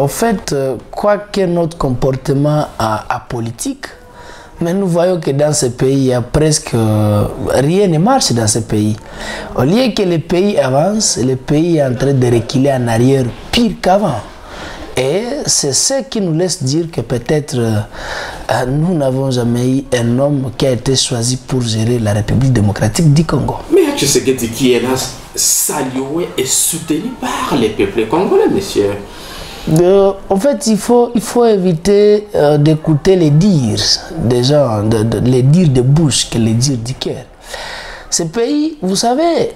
En fait, quoique notre comportement apolitique, mais nous voyons que dans ce pays, il y a presque rien ne marche dans ce pays. Au lieu que le pays avance, le pays est en train de reculer en arrière pire qu'avant. Et c'est ce qui nous laisse dire que peut-être nous n'avons jamais eu un homme qui a été choisi pour gérer la République démocratique du Congo. Mais Tshisekedi qui est là, salué et soutenu par les peuples congolais, monsieur. En fait, il faut éviter d'écouter les dires des gens, les dires de bouche que les dires du cœur. Ce pays, vous savez,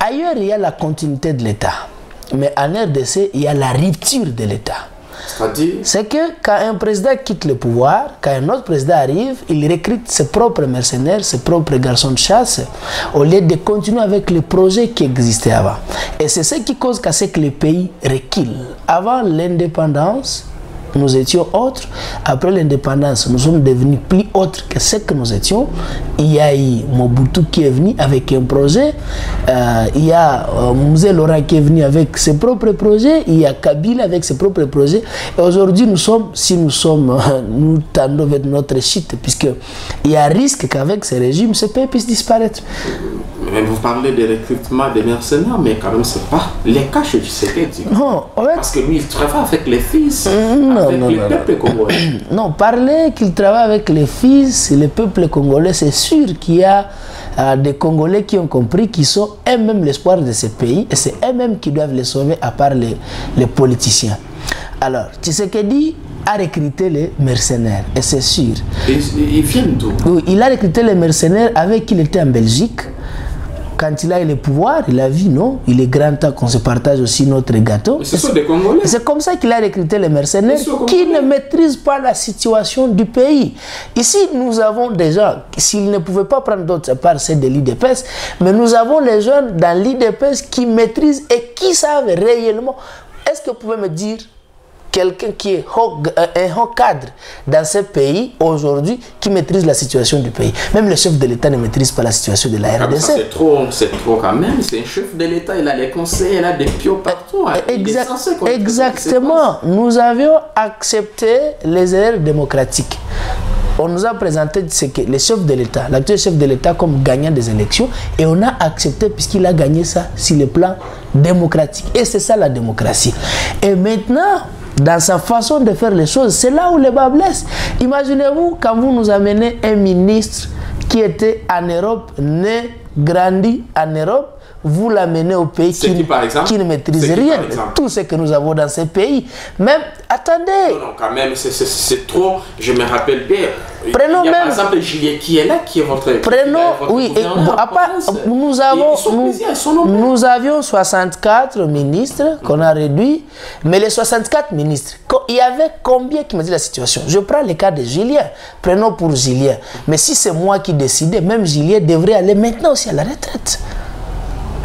ailleurs il y a la continuité de l'État, mais en RDC, il y a la rupture de l'État. C'est que quand un président quitte le pouvoir, quand un autre président arrive, il recrute ses propres mercenaires, ses propres garçons de chasse, au lieu de continuer avec le projet qui existait avant. Et c'est ce qui cause que le pays recule. Avant l'indépendance, nous étions autres. Après l'indépendance, nous sommes devenus plus autres que ce que nous étions. Il y a eu Mobutu qui est venu avec un projet. Il y a Mzee Laurent qui est venu avec ses propres projets. Il y a Kabila avec ses propres projets. Et aujourd'hui, nous sommes, nous tendons vers notre chute, puisque il y a risque qu'avec ce régime, ce pays puisse disparaître. Mais vous parlez de recrutement des mercenaires, mais quand même, ce n'est pas les cas chez Tshisekedi. Non, ouais. Parce que lui, il travaille avec les fils. Non, parler qu'il travaille avec les fils, le peuple congolais, c'est sûr qu'il y a des Congolais qui ont compris qu'ils sont eux-mêmes l'espoir de ce pays et c'est eux-mêmes qui doivent les sauver à part les politiciens. Alors, Tshisekedi a recruté les mercenaires, et c'est sûr. Ils viennent d'où? Oui, il a recruté les mercenaires avec qui il était en Belgique. Quand il a eu le pouvoir, il a vu, non, il est grand temps qu'on se partage aussi notre gâteau. C'est comme ça qu'il a recruté les mercenaires qui ne maîtrisent pas la situation du pays. Ici, nous avons des gens, s'ils ne pouvaient pas prendre d'autres à part celles de l'IDPS, mais nous avons les jeunes dans l'IDPS qui maîtrisent et qui savent réellement. Est-ce que vous pouvez me dire quelqu'un qui est un haut cadre dans ce pays aujourd'hui qui maîtrise la situation du pays? Même le chef de l'État ne maîtrise pas la situation de la RDC. C'est trop quand même. C'est un chef de l'État, il a les conseils, il a des pions partout. Exactement. Nous avions accepté les erreurs démocratiques. On nous a présenté le chef de l'État, l'actuel chef de l'État comme gagnant des élections et on a accepté puisqu'il a gagné ça sur le plan démocratique. Et c'est ça la démocratie. Et maintenant, dans sa façon de faire les choses, c'est là où les bas blessent. Imaginez-vous quand vous nous amenez un ministre qui était en Europe, né, grandi en Europe, vous l'amenez au pays qui ne maîtrise rien. Tout ce que nous avons dans ce pays. Même, attendez. Non, non, quand même, c'est trop. Je me rappelle bien. Prenons il y a, même, par exemple, Julien qui est là, qui est votre... Prenons, votre oui. Et, à part, nous, nous avions 64 ministres qu'on a réduits. Mais les 64 ministres, il y avait combien qui me dit la situation? Je prends le cas de Julien. Prenons pour Julien. Mais si c'est moi qui décidais, même Julien devrait aller maintenant aussi à la retraite.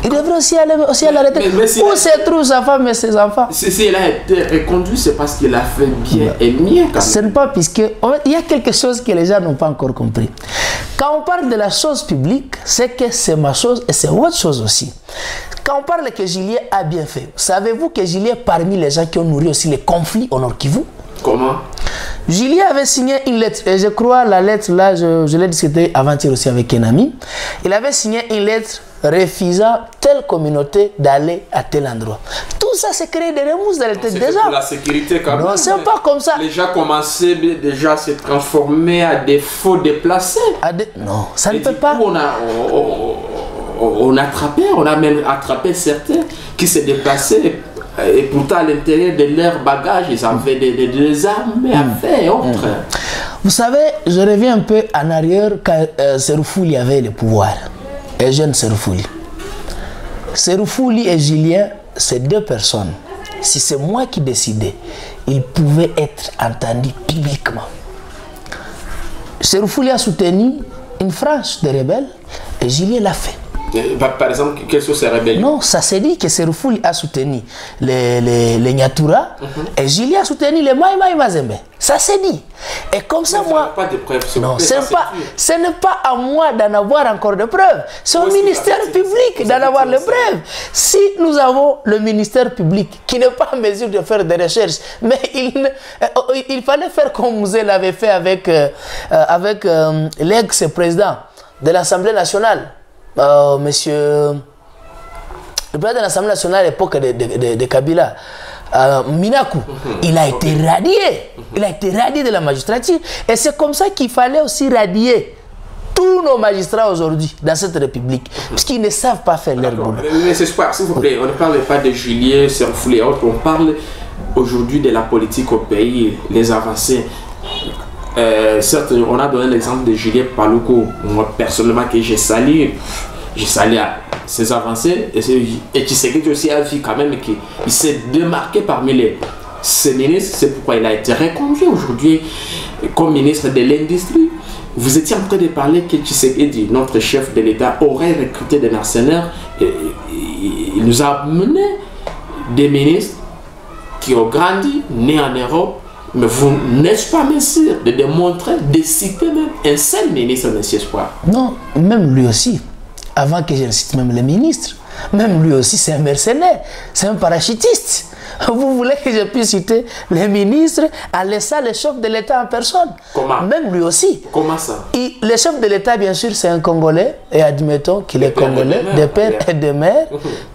Il devrait aussi aller à la retraite. Où se trouve sa femme et ses enfants? Si elle a été reconduite, c'est parce qu'il a fait bien et mieux. Ce n'est pas puisque... Il y a quelque chose que les gens n'ont pas encore compris. Quand on parle de la chose publique, c'est que c'est ma chose et c'est votre chose aussi. Quand on parle que Julien a bien fait, savez-vous que Julien est parmi les gens qui ont nourri aussi les conflits au Nord Kivu? Comment? Julien avait signé une lettre, et je crois la lettre là, je l'ai discutée avant-hier aussi avec un ami. Il avait signé une lettre refusant telle communauté d'aller à tel endroit. Tout ça, c'est créé des remous dans les têtes des gens. La sécurité, quand même. Non, c'est pas comme ça. Les gens commençaient déjà à se transformer à des faux déplacés. Non, ça ne peut pas. On a même attrapé certains qui se déplaçaient. Et pourtant, à l'intérieur de leur bagage, ils avaient des armes et autres. Vous savez, je reviens un peu en arrière quand Serufuli avait le pouvoir. Et jeune Serufuli. Serufuli et Julien, c'est deux personnes. Si c'est moi qui décidais, ils pouvaient être entendus publiquement. Serufuli a soutenu une frange de rebelles et Julien l'a fait. Par exemple, quelles sont ces rébellions? Non, ça s'est dit que Serufuli a soutenu les Nyatura, et Julie a soutenu les Maï Mazembe. Ça s'est dit. Et comme ça, moi... Pas de preuves, non, ce n'est pas à moi d'en avoir encore de preuves. C'est au ministère public d'en avoir les preuves. Si nous avons le ministère public qui n'est pas en mesure de faire des recherches, mais il fallait faire comme Mzee l'avait fait avec, avec l'ex-président de l'Assemblée nationale. Monsieur le président de l'Assemblée nationale à l'époque de Kabila, Minaku, il a été radié. Il a été radié de la magistrature. Et c'est comme ça qu'il fallait aussi radier tous nos magistrats aujourd'hui dans cette république. Parce qu'ils ne savent pas faire leur boulot. Mais c'est pas, s'il vous plaît, on ne parle pas de Julien, Serufuli et autres. On parle aujourd'hui de la politique au pays, les avancées. Certes, on a donné l'exemple de Julien Paluku, moi personnellement que j'ai salué ses avancées, et Tshisekedi aussi a vu quand même qu'il s'est démarqué parmi ses ministres, c'est pourquoi il a été reconduit aujourd'hui comme ministre de l'Industrie. Vous étiez en train de parler que Tshisekedi, notre chef de l'État, aurait recruté des mercenaires, il nous a amené des ministres qui ont grandi, nés en Europe. Mais vous n'êtes pas sûr de démontrer, de citer même un seul ministre de ces espoirs? Non, même lui aussi. Avant que je ne cite même les ministres, même lui aussi c'est un mercenaire, c'est un parachutiste. Vous voulez que je puisse citer les ministres en laissant le chef de l'État en personne? Comment? Même lui aussi. Comment ça? Et le chef de l'État, bien sûr, c'est un Congolais, et admettons qu'il est Congolais, de père et de mère,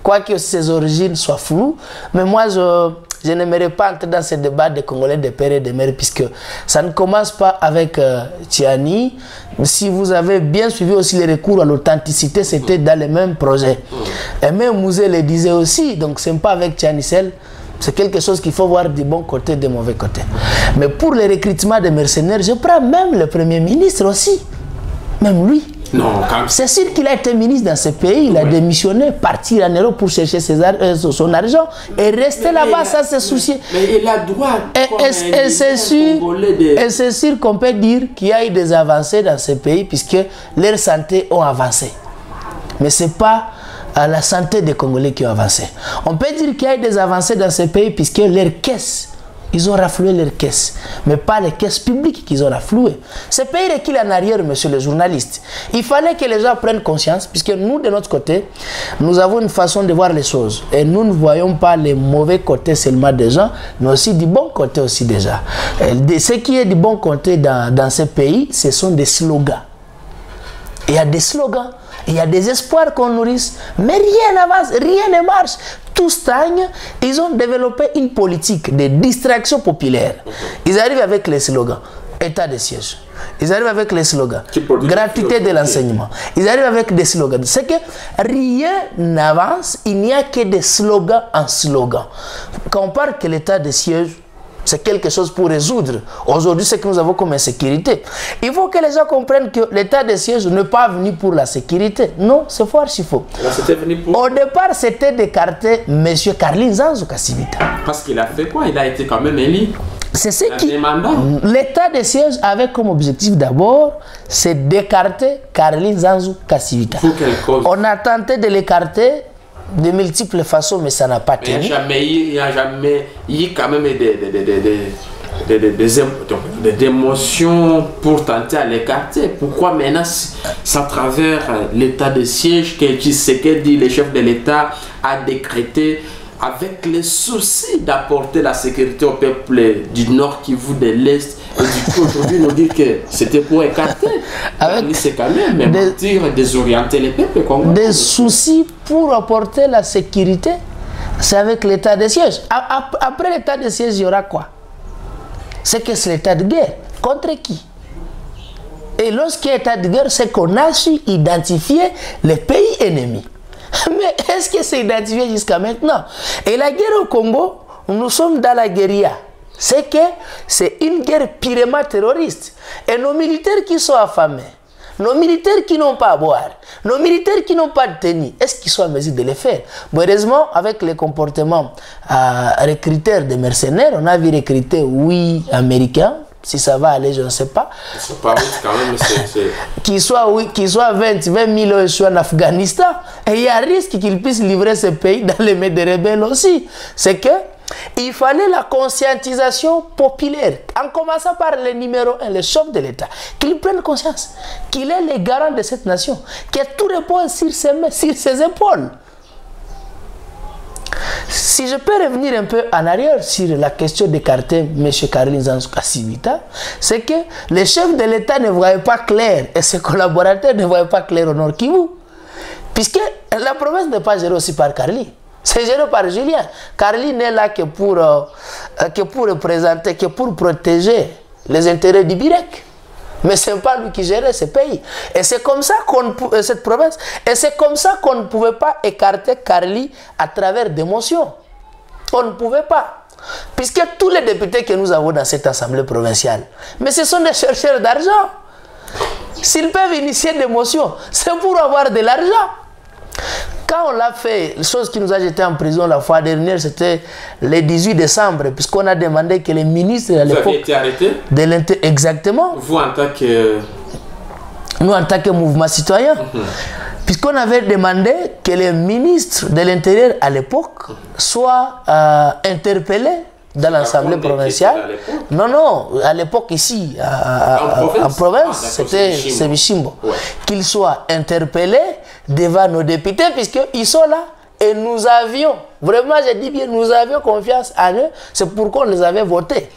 quoique ses origines soient floues. Mais moi, je n'aimerais pas entrer dans ce débat de Congolais, de père et de mère, puisque ça ne commence pas avec Tiani. Si vous avez bien suivi aussi les recours à l'authenticité, c'était dans les mêmes projets. Et même Mzee le disait aussi, donc ce n'est pas avec Tiani seul. C'est quelque chose qu'il faut voir du bon côté et du mauvais côté. Mais pour le recrutement des mercenaires, je prends même le Premier ministre aussi. Même lui. C'est sûr qu'il a été ministre dans ce pays, il a démissionné, parti en Europe pour chercher son argent et rester là-bas sans se soucier. Mais il a droit. Et c'est sûr qu'on peut dire qu'il y a eu des avancées dans ce pays puisque leurs santé ont avancé. Mais ce n'est pas à la santé des Congolais qui ont avancé. On peut dire qu'il y a eu des avancées dans ce pays puisque leurs caisses, ils ont rafloué leurs caisses, mais pas les caisses publiques qu'ils ont raflouées. Ce pays recule en arrière, monsieur le journaliste. Il fallait que les gens prennent conscience, puisque nous, de notre côté, nous avons une façon de voir les choses. Et nous ne voyons pas les mauvais côtés seulement des gens, mais aussi du bon côté aussi des gens. Et ce qui est du bon côté dans ce pays, ce sont des slogans. Il y a des slogans. Il y a des espoirs qu'on nourrisse, mais rien n'avance, rien ne marche. Tout stagne. Ils ont développé une politique de distraction populaire. Ils arrivent avec les slogans. État de siège. Ils arrivent avec les slogans. Gratuité de l'enseignement. Ils arrivent avec des slogans. C'est que rien n'avance, il n'y a que des slogans en slogans. Quand on parle que l'état de siège, c'est quelque chose pour résoudre aujourd'hui ce que nous avons comme insécurité. Il faut que les gens comprennent que l'état de siège n'est pas venu pour la sécurité. Non, c'est fort, c'est faux. Au départ, c'était d'écarter M. Carly Nzanzu Kasivita. Parce qu'il a fait quoi? Il a été quand même élu. C'est ce qui... L'état de siège avait comme objectif d'abord, c'est d'écarter Carly Nzanzu Kasivita. Pour quelle cause? On a tenté de l'écarter de multiples façons, mais ça n'a pas tenu. Il n'y a jamais eu quand même des émotions pour tenter à l'écarter. Pourquoi maintenant, c'est à travers l'état de siège que Tshisekedi, le chef de l'État, a décrété avec le souci d'apporter la sécurité au peuple du Nord Kivu, de l'Est, et du coup aujourd'hui nous dit que c'était pour écarter, c'est quand même désorienter les peuples des soucis pour apporter la sécurité. C'est avec l'état de siège. Après l'état de siège, il y aura quoi? C'est que c'est l'état de guerre. Contre qui? Et lorsqu'il y a état de guerre, c'est qu'on a su identifier les pays ennemis. Mais est-ce que c'est identifié jusqu'à maintenant? Et la guerre au Congo, nous sommes dans la guérilla. C'est que c'est une guerre purement terroriste. Et nos militaires qui sont affamés, nos militaires qui n'ont pas à boire, nos militaires qui n'ont pas de tenue, est-ce qu'ils sont en mesure de le faire? Bon, heureusement, avec les comportements recruteurs des mercenaires, on a vu recruter, oui, américains, Si ça va aller, je ne sais pas. C'est pas quand même. Qu'il soit, oui, qu'il soit 20 000 euros en Afghanistan, et il y a risque qu'il puisse livrer ce pays dans les mains des rebelles aussi. C'est que il fallait la conscientisation populaire, en commençant par le numéro 1, le chef de l'État, qu'il prenne conscience, qu'il est le garant de cette nation, que tout repose sur ses mains, sur ses épaules. Si je peux revenir un peu en arrière sur la question d'écarter M. Carly Nzanzu Kasivita, c'est que les chefs de l'État ne voyaient pas clair et ses collaborateurs ne voyaient pas clair au Nord Kivu. Puisque la province n'est pas gérée aussi par Carly, c'est géré par Julien. Carly n'est là que pour représenter, que pour protéger les intérêts du Birec. Mais ce n'est pas lui qui gérait ce pays. Et c'est comme ça qu'on cette province. Et c'est comme ça qu'on ne pouvait pas écarter Carly à travers des motions. On ne pouvait pas. Puisque tous les députés que nous avons dans cette assemblée provinciale, mais ce sont des chercheurs d'argent. S'ils peuvent initier des motions, c'est pour avoir de l'argent. Quand on l'a fait, la chose qui nous a jeté en prison la fois dernière, c'était le 18 décembre, puisqu'on a demandé que les ministres à l'époque... Vous avez été arrêté? Exactement. Vous en tant que... Nous en tant que mouvement citoyen. Puisqu'on avait demandé que les ministres de l'Intérieur à l'époque soient interpellés dans l'Assemblée provinciale. Non, non, à l'époque ici, en province, c'était Sebishimbo. Qu'ils soient interpellés devant nos députés, puisqu'ils sont là. Et nous avions, vraiment, je dis bien, nous avions confiance en eux. C'est pourquoi on les avait votés.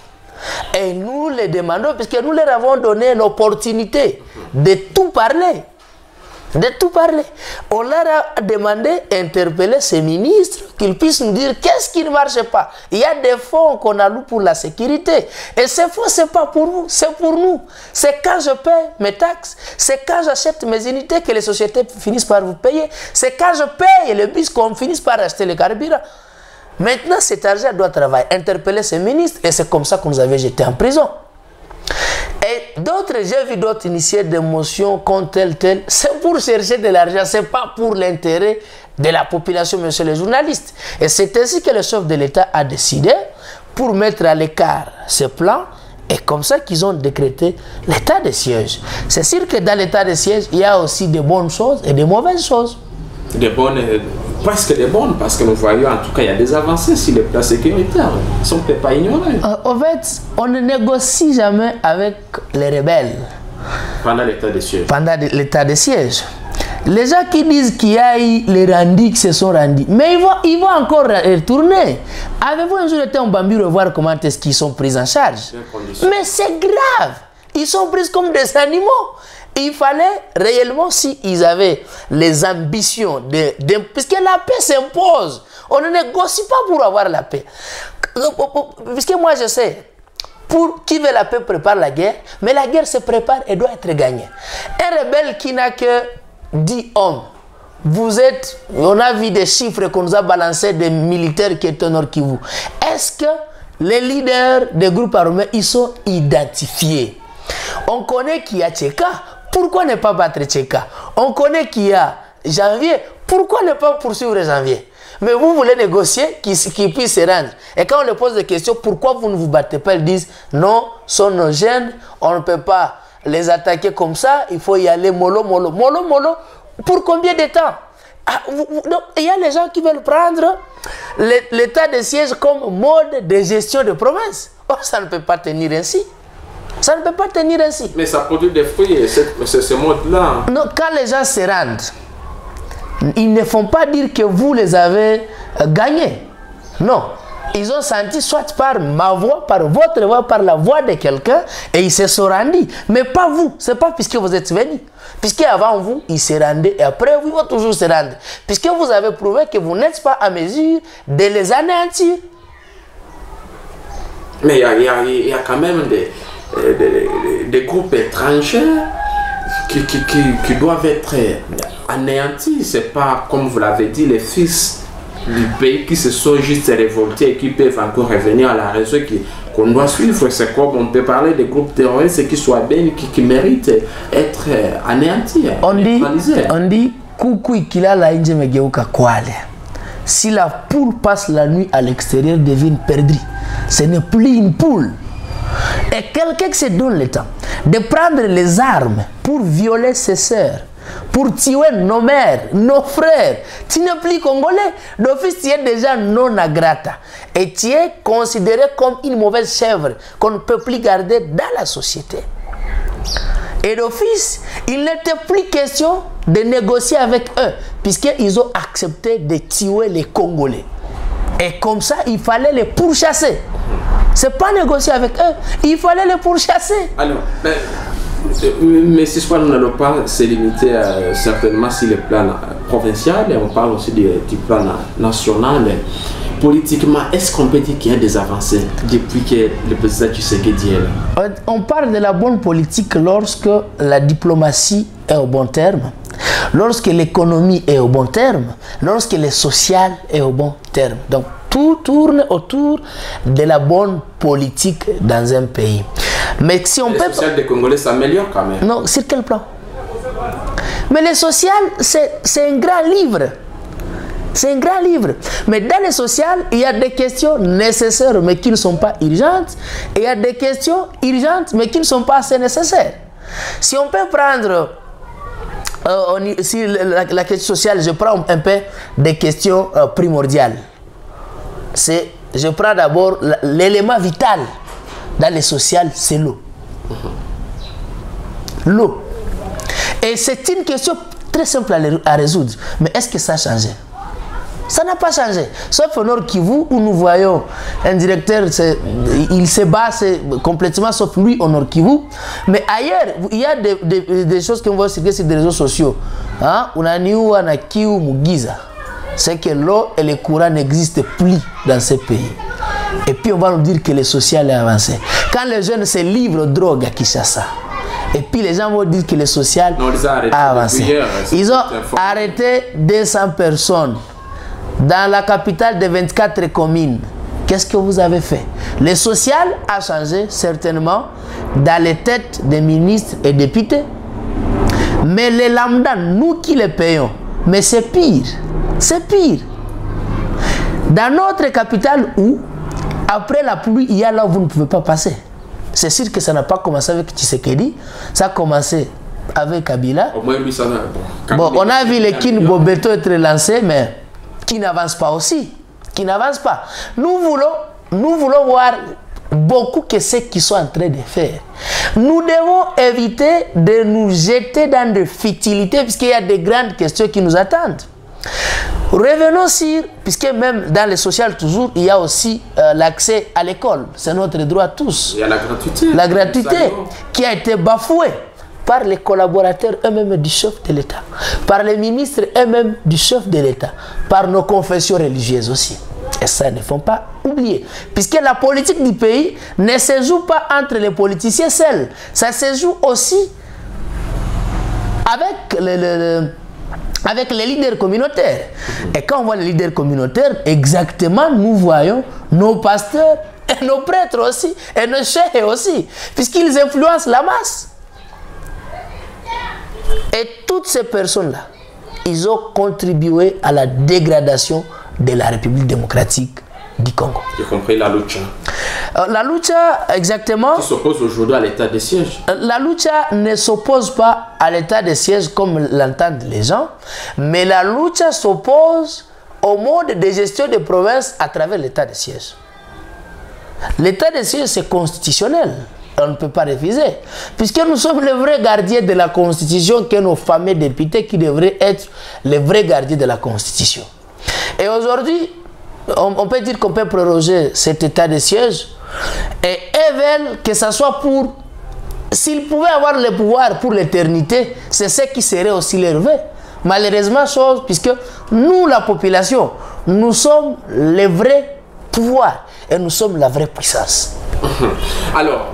Et nous les demandons, puisque nous leur avons donné l'opportunité de tout parler. De tout parler. On leur a demandé, interpeller ces ministres, qu'ils puissent nous dire qu'est-ce qui ne marche pas. Il y a des fonds qu'on alloue pour la sécurité. Et ces fonds, ce n'est pas pour vous, c'est pour nous. C'est quand je paie mes taxes, c'est quand j'achète mes unités que les sociétés finissent par vous payer. C'est quand je paye le bus qu'on finisse par acheter le carburant. Maintenant, cet argent doit travailler. Interpeller ces ministres, et c'est comme ça qu'on nous avait jetés en prison. Et d'autres, j'ai vu d'autres initiés des motions contre tel, c'est pour chercher de l'argent, c'est pas pour l'intérêt de la population, mais c'est les journalistes. Et c'est ainsi que le chef de l'État a décidé pour mettre à l'écart ce plan, et comme ça qu'ils ont décrété l'état de siège. C'est sûr que dans l'état de siège, il y a aussi des bonnes choses et des mauvaises choses. Des bonnes, presque des bonnes, parce que nous voyons en tout cas il y a des avancées sur les plans sécuritaires. Ça ne peut pas ignorer. En fait, on ne négocie jamais avec les rebelles. Pendant l'état de siège. Pendant l'état de siège. Les gens qui disent qu'il y a eu les rendis qui se sont rendus, mais ils vont encore retourner. Avez-vous un jour été en Bambiro voir comment est-ce qu'ils sont pris en charge? Mais c'est grave. Ils sont pris comme des animaux. Il fallait réellement, s'ils avaient les ambitions, puisque la paix s'impose, on ne négocie pas pour avoir la paix. Puisque moi je sais, pour qui veut la paix prépare la guerre, mais la guerre se prépare et doit être gagnée. Un rebelle qui n'a que 10 hommes, vous êtes, on a vu des chiffres qu'on nous a balancés des militaires qui étaient au Nord Kivu. Est-ce que les leaders des groupes armés, ils sont identifiés? On connaît qu'il y a Tchéka, pourquoi ne pas battre Tchéka? On connaît qu'il y a Janvier, pourquoi ne pas poursuivre Janvier? Mais vous voulez négocier qu'ils puissent se rendre. Et quand on leur pose des questions, pourquoi vous ne vous battez pas? Ils disent, non, sont nos jeunes, on ne peut pas les attaquer comme ça, il faut y aller mollo, mollo, mollo, mollo. Pour combien de temps? Donc, il y a les gens qui veulent prendre l'état de siège comme mode de gestion de province. Oh, ça ne peut pas tenir ainsi. Ça ne peut pas tenir ainsi. Mais ça produit des fruits, ce mode-là. Non, quand les gens se rendent, ils ne font pas dire que vous les avez gagnés. Non. Ils ont senti soit par ma voix, par votre voix, par la voix de quelqu'un, et ils se sont rendus. Mais pas vous. Ce n'est pas puisque vous êtes venus. Puisque avant vous, ils se rendaient, et après vous, ils vont toujours se rendre. Puisque vous avez prouvé que vous n'êtes pas à mesure de les anéantir. Mais il y a quand même des groupes étrangers qui doivent être anéantis. C'est pas, comme vous l'avez dit, les fils du pays qui se sont juste révoltés et qui peuvent encore revenir à la raison qu'on doit suivre. C'est comme on peut parler des groupes terroristes qui soient bien, qui méritent d'être anéantis. On dit Kukui kila la inje megeuka kwale. Si la poule passe la nuit à l'extérieur, devient perdue. Ce n'est plus une poule. Et quelqu'un qui se donne le temps de prendre les armes pour violer ses sœurs, pour tuer nos mères, nos frères, tu n'es plus congolais. D'office, tu es déjà non grata. Et tu es considéré comme une mauvaise chèvre qu'on ne peut plus garder dans la société. Et d'office, il n'était plus question de négocier avec eux, puisqu'ils ont accepté de tuer les Congolais. Et comme ça, il fallait les pourchasser. C'est pas négocier avec eux, il fallait les pourchasser. Alors, mais ce soir, nous n'allons pas se limiter certainement sur le plan provincial, on parle aussi du plan national. Politiquement, est-ce qu'on peut dire qu'il y a des avancées depuis que le président Tshisekedi est là? On parle de la bonne politique lorsque la diplomatie est au bon terme, lorsque l'économie est au bon terme, lorsque le social est au bon terme. Donc tout tourne autour de la bonne politique dans un pays. Mais si on peut... Le social des Congolais s'améliore quand même. Non, sur quel plan? Mais le social, c'est un grand livre. C'est un grand livre. Mais dans le social, il y a des questions nécessaires mais qui ne sont pas urgentes. Et il y a des questions urgentes mais qui ne sont pas assez nécessaires. Si on peut prendre... si la question sociale, je prends un peu des questions primordiales. Je prends d'abord l'élément vital dans le social, c'est l'eau. L'eau. Et c'est une question très simple à résoudre. Mais est-ce que ça a changé? Ça n'a pas changé, sauf au Nord Kivu où nous voyons un directeur, il se bat complètement, sauf lui au Nord Kivu. Mais ailleurs, il y a des choses qu'on voit sur des réseaux sociaux. On a Mugiza. C'est que l'eau et les courants n'existent plus dans ces pays. Et puis on va nous dire que le social est avancé. Quand les jeunes se livrent aux drogues à Kinshasa, et puis les gens vont dire que le social a avancé. Ils ont arrêté 200 personnes. Dans la capitale de 24 communes, qu'est-ce que vous avez fait? Le social a changé, certainement, dans les têtes des ministres et députés. Mais les lambda, nous qui les payons, mais c'est pire. C'est pire. Dans notre capitale où, après la pluie, il y a là où vous ne pouvez pas passer. C'est sûr que ça n'a pas commencé avec Tshisekedi, ça a commencé avec Kabila. Au moins, lui, ça n'a... Bon, on a vu les Kin Bobeto être lancés, mais... qui n'avance pas aussi, qui n'avance pas. Nous voulons voir beaucoup que ce qu'ils sont en train de faire. Nous devons éviter de nous jeter dans des futilités puisqu'il y a des grandes questions qui nous attendent. Revenons sur, puisque même dans le social toujours, il y a aussi l'accès à l'école. C'est notre droit à tous. Il y a la gratuité. La gratuité qui a été bafouée par les collaborateurs eux-mêmes du chef de l'État, par les ministres eux-mêmes du chef de l'État, par nos confessions religieuses aussi. Et ça, ne faut pas oublier. Puisque la politique du pays ne se joue pas entre les politiciens seuls. Ça se joue aussi avec les leaders communautaires. Et quand on voit les leaders communautaires, exactement, nous voyons nos pasteurs et nos prêtres aussi, et nos chefs aussi, puisqu'ils influencent la masse. Et toutes ces personnes-là, ils ont contribué à la dégradation de la République démocratique du Congo. J'ai compris la Lucha. La Lucha, exactement... Qui s'oppose aujourd'hui à l'état de siège. La Lucha ne s'oppose pas à l'état de siège comme l'entendent les gens, mais la Lucha s'oppose au mode de gestion des provinces à travers l'état de siège. L'état de siège, c'est constitutionnel. On ne peut pas refuser, puisque nous sommes les vrais gardiens de la Constitution, que nos fameux députés qui devraient être les vrais gardiens de la Constitution. Et aujourd'hui, on peut dire qu'on peut proroger cet état de siège, et ils veulent que ce soit pour... S'ils pouvaient avoir le pouvoir pour l'éternité, c'est ce qui serait aussi leur vœu. Malheureusement, chose, puisque nous, la population, nous sommes les vrais pouvoirs, et nous sommes la vraie puissance. Alors...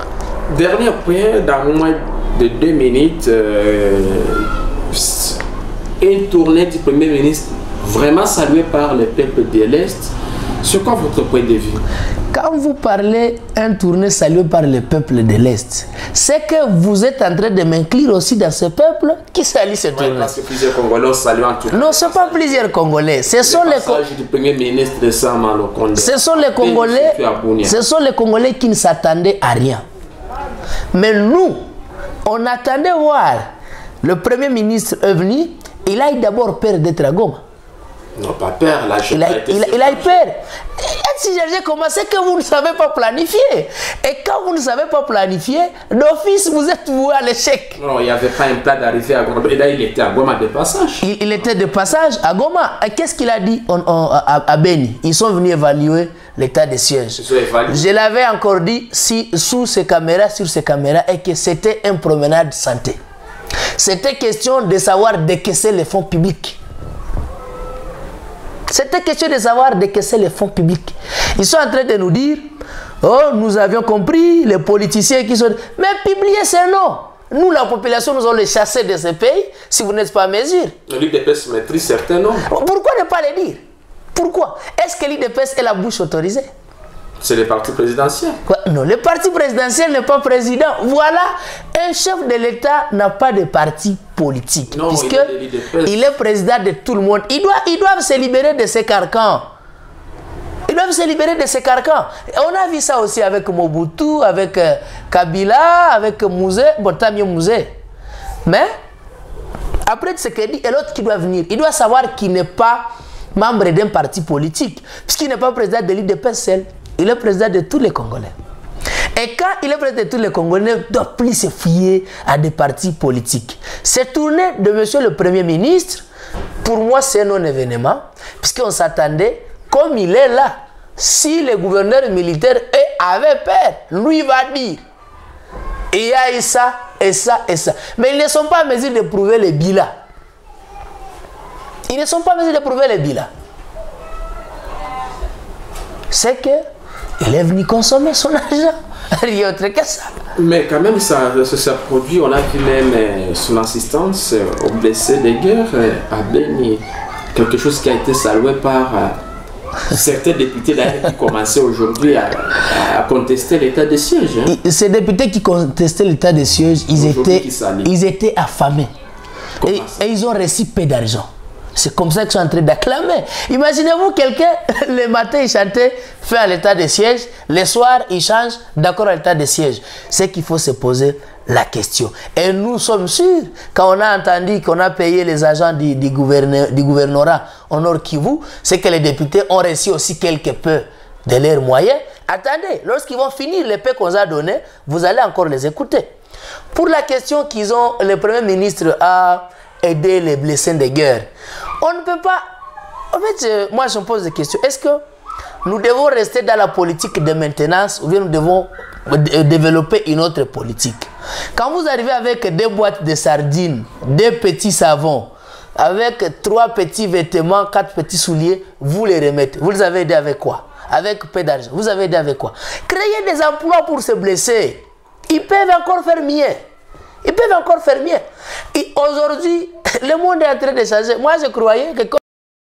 Dernier point, dans moins de 2 minutes, une tournée du Premier ministre vraiment saluée par le peuple de l'Est. C'est quoi votre point de vue? Quand vous parlez d'une tournée saluée par le peuple de l'Est, c'est que vous êtes en train de m'inclure aussi dans ce peuple qui salue cette tournée. Parce que plusieurs Congolais saluent en tournée. Non, ce ne sont pas plusieurs Congolais. Ce sont les Congolais. Du Premier ministre de Sama Lukonde. Ce sont les Congolais qui ne s'attendaient à rien. Mais nous, on attendait voir le Premier ministre Evni, il a eu d'abord peur d'être à Goma. Non, pas peur, là, je il a eu peur. Et comment c'est que vous ne savez pas planifier? Et quand vous ne savez pas planifier, d'office, vous êtes voué à l'échec. Non, il n'y avait pas un plan d'arrivée à Goma. Et là, il était à Goma de passage. Il était de passage à Goma. Et qu'est-ce qu'il a dit à Beni? Ils sont venus évaluer l'état des sièges. Je l'avais encore dit sur ces caméras, et que c'était un promenade santé. C'était question de savoir décaisser les fonds publics. C'était question de savoir décaisser les fonds publics. Ils sont en train de nous dire, oh, nous avions compris, les politiciens qui sont... Mais publiez ces noms. Nous, la population, nous allons les chasser de ce pays si vous n'êtes pas à mesure. L'IDPS maîtrise certains noms. Pourquoi ne pas les dire? Pourquoi? Est-ce que l'IDPS est la bouche autorisée? C'est le parti présidentiel. Quoi? Non, le parti présidentiel n'est pas président. Voilà, un chef de l'État n'a pas de parti politique. Non, puisque il est président de tout le monde. Ils doivent se libérer de ces carcans. Ils doivent se libérer de ces carcans. Et on a vu ça aussi avec Mobutu, avec Kabila, avec Mouzé. Bon, tant mieux Mouzé. Mais, après Tshisekedi, et l'autre qui doit venir, il doit savoir qu'il n'est pas membre d'un parti politique. Puisqu'il n'est pas président de l'IDPS. Il est président de tous les Congolais. Et quand il est président de tous les Congolais, il ne doit plus se fier à des partis politiques. Cette tournée de monsieur le Premier ministre, pour moi, c'est non-événement, puisqu'on s'attendait, comme il est là, si le gouverneur militaire avait peur, lui va dire, il y a eu ça, et ça, et ça. Mais ils ne sont pas à mesure de prouver les bilans. Ils ne sont pas à mesure de prouver les bilans. C'est que il est venu consommer son argent. Rien autre que ça. Mais quand même, ça produit. On a vu même son assistance aux blessés des guerres à Beni. Quelque chose qui a été salué par certains députés d'ailleurs qui commençaient aujourd'hui à contester l'état des sièges. Hein. Ces députés qui contestaient l'état des sièges, ils étaient affamés. Et ils ont reçu peu d'argent. C'est comme ça qu'ils sont en train d'acclamer. Imaginez-vous quelqu'un, le matin il chantait fait à l'état de siège, le soir il change d'accord à l'état de siège. C'est qu'il faut se poser la question. Et nous sommes sûrs, quand on a entendu qu'on a payé les agents du gouvernorat en Nord Kivu, c'est que les députés ont reçu aussi quelque peu de leurs moyens. Attendez, lorsqu'ils vont finir les paix qu'on a donné, vous allez encore les écouter. Pour la question qu'ils ont, le Premier ministre a aider les blessés de guerre. On ne peut pas... En fait, moi, je me pose des questions. Est-ce que nous devons rester dans la politique de maintenance ou bien nous devons développer une autre politique? Quand vous arrivez avec 2 boîtes de sardines, 2 petits savons, avec 3 petits vêtements, 4 petits souliers, vous les remettez. Vous les avez aidés avec quoi? Avec peu d'argent. Vous avez aidé avec quoi? Créer des emplois pour se blesser. Ils peuvent encore faire mieux. Ils peuvent encore faire mieux. Aujourd'hui, le monde est en train de changer. Moi, je croyais que...